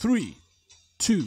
3, 2,